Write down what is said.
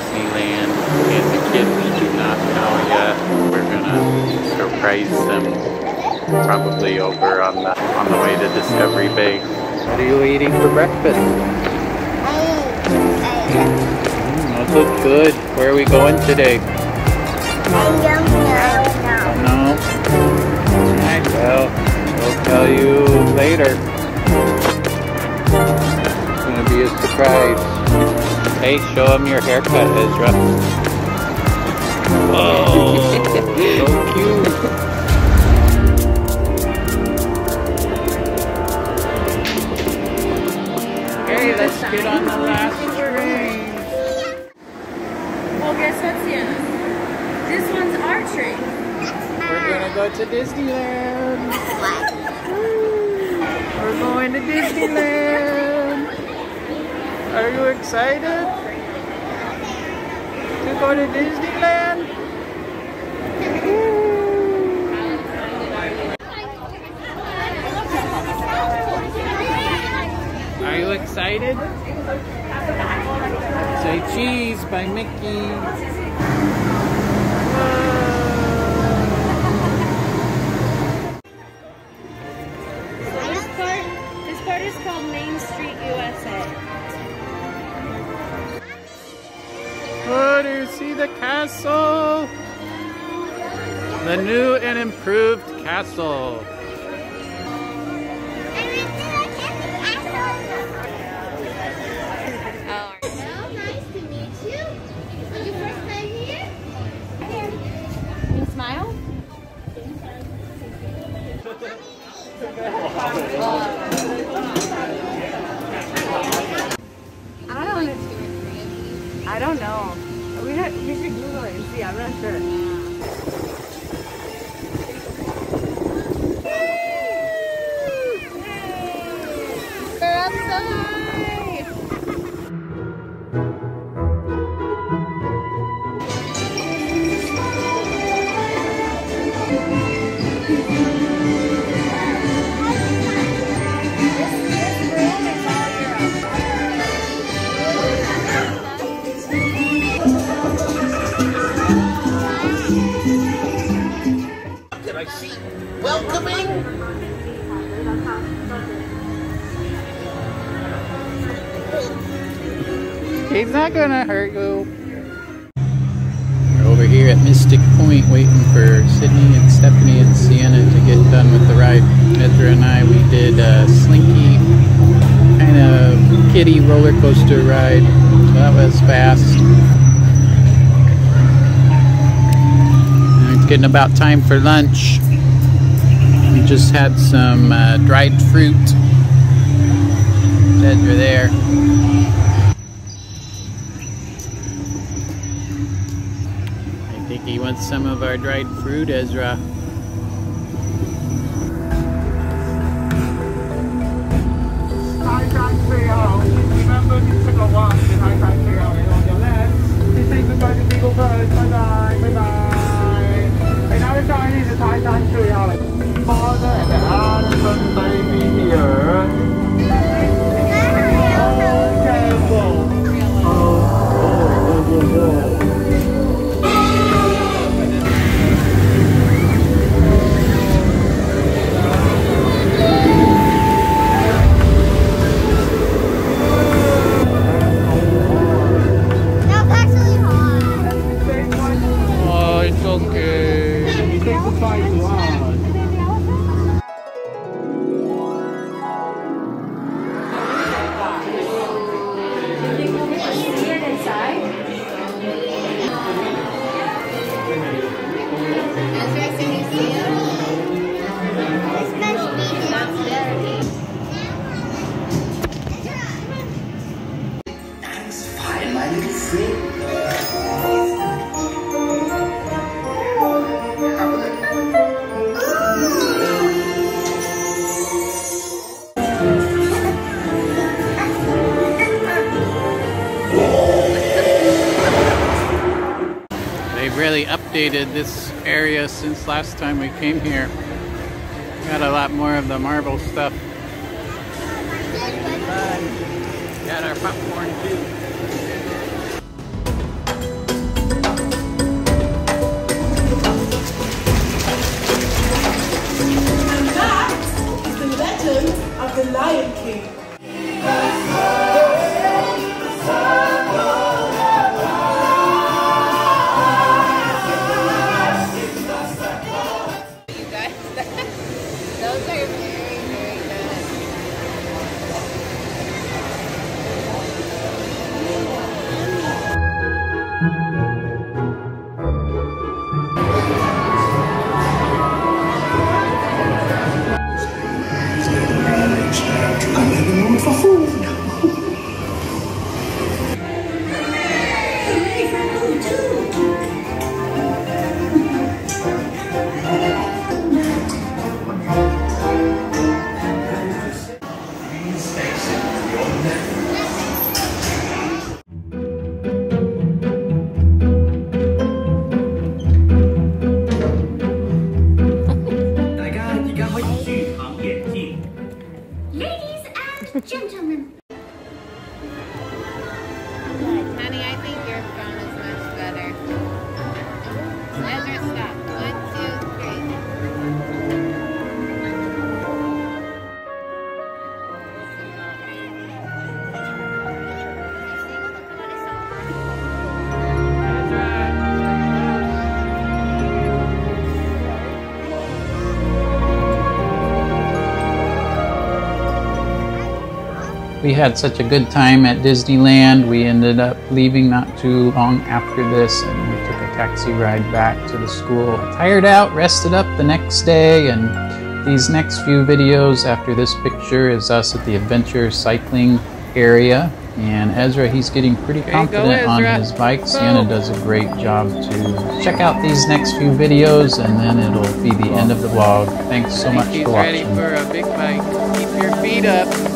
Disneyland, and the kids do not know yet. We're gonna surprise them, probably over on the way to Discovery Bay. What are you eating for breakfast? Those look good. Where are we going today? I don't know. Alright, well, we'll tell you later. It's gonna be a surprise. Hey, show them your haircut, Ezra. Whoa, so cute. Okay, let's get on the last train. Well, guess what's the end? This one's our train. We're gonna go to Disneyland. We're going to Disneyland. Are you excited to go to Disneyland? Are you excited? Say cheese by Mickey. This part is called Main Street USA. Oh, do you see the castle? The new and improved castle. Well, nice to meet you. Are you first time here? Can you smile? I don't know. We should Google it and see. I'm not sure. We're outside. He's not gonna hurt you. We're over here at Mystic Point waiting for Sydney and Stephanie and Sienna to get done with the ride. Ezra and I, we did a slinky kind of kiddie roller coaster ride. So that was fast. And it's getting about time for lunch. We just had some dried fruit. Ezra there. I think he wants some of our dried fruit, Ezra. High dried KO. Remember, you took a walk in high dried KO and on your left. You say goodbye to Beagle Birds. Bye bye, bye bye. And now the Chinese is high dried KO. Father and the husband baby here. They've really updated this area since last time we came here. Got a lot more of the marble stuff. Got our popcorn too. Ladies and gentlemen. Honey, I think your phone is much better. Desert stop. 1, 2, 3. We had such a good time at Disneyland. We ended up leaving not too long after this, and we took a taxi ride back to the school. Tired out, rested up the next day, and these next few videos after this picture is us at the adventure cycling area. And Ezra, he's getting pretty confident on his bike. Sienna does a great job too. Check out these next few videos, and then it'll be the end of the vlog. Thanks so much for watching. Ready for a big bike. Keep your feet up.